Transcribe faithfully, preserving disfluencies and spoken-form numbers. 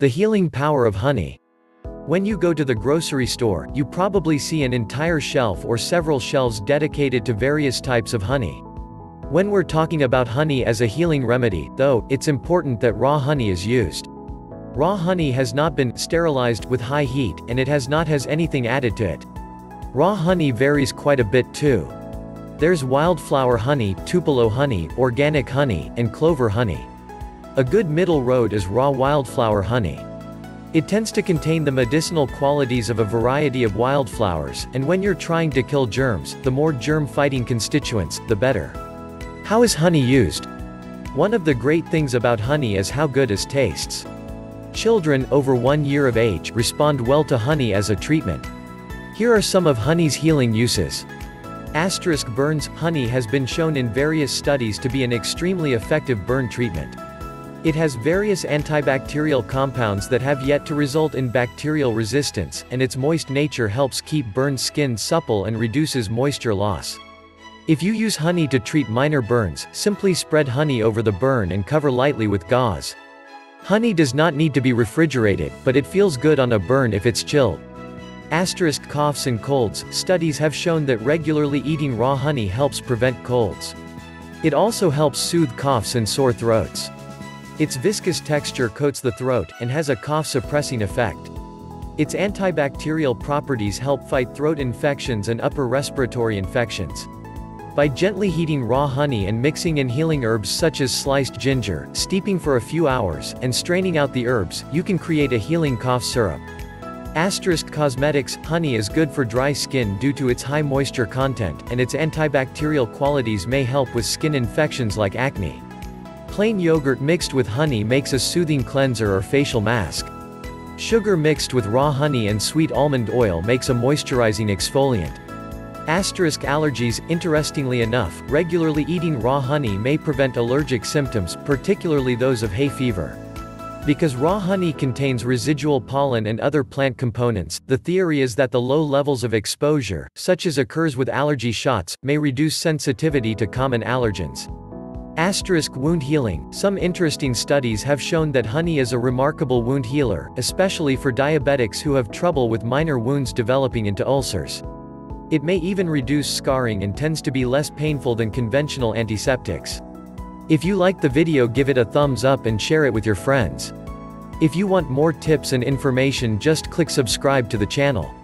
The healing power of honey. When you go to the grocery store, you probably see an entire shelf or several shelves dedicated to various types of honey. When we're talking about honey as a healing remedy, though, it's important that raw honey is used. Raw honey has not been sterilized with high heat, and it has not has anything added to it. Raw honey varies quite a bit too. There's wildflower honey, tupelo honey, organic honey, and clover honey. A good middle road is raw wildflower honey. It tends to contain the medicinal qualities of a variety of wildflowers, and when you're trying to kill germs, the more germ-fighting constituents, the better. How is honey used? One of the great things about honey is how good it tastes. Children over one year of age respond well to honey as a treatment. Here are some of honey's healing uses. Asterisk burns. Honey has been shown in various studies to be an extremely effective burn treatment. It has various antibacterial compounds that have yet to result in bacterial resistance, and its moist nature helps keep burned skin supple and reduces moisture loss. If you use honey to treat minor burns, simply spread honey over the burn and cover lightly with gauze. Honey does not need to be refrigerated, but it feels good on a burn if it's chilled. Asterisk coughs and colds. Studies have shown that regularly eating raw honey helps prevent colds. It also helps soothe coughs and sore throats. Its viscous texture coats the throat, and has a cough-suppressing effect. Its antibacterial properties help fight throat infections and upper respiratory infections. By gently heating raw honey and mixing in healing herbs such as sliced ginger, steeping for a few hours, and straining out the herbs, you can create a healing cough syrup. Asterisk cosmetics. Honey is good for dry skin due to its high moisture content, and its antibacterial qualities may help with skin infections like acne. Plain yogurt mixed with honey makes a soothing cleanser or facial mask. Sugar mixed with raw honey and sweet almond oil makes a moisturizing exfoliant. Asterisk allergies. Interestingly enough, regularly eating raw honey may prevent allergic symptoms, particularly those of hay fever. Because raw honey contains residual pollen and other plant components, the theory is that the low levels of exposure, such as occurs with allergy shots, may reduce sensitivity to common allergens. Asterisk wound healing. Some interesting studies have shown that honey is a remarkable wound healer, especially for diabetics who have trouble with minor wounds developing into ulcers. It may even reduce scarring and tends to be less painful than conventional antiseptics. If you liked the video, give it a thumbs up and share it with your friends. If you want more tips and information, just click subscribe to the channel.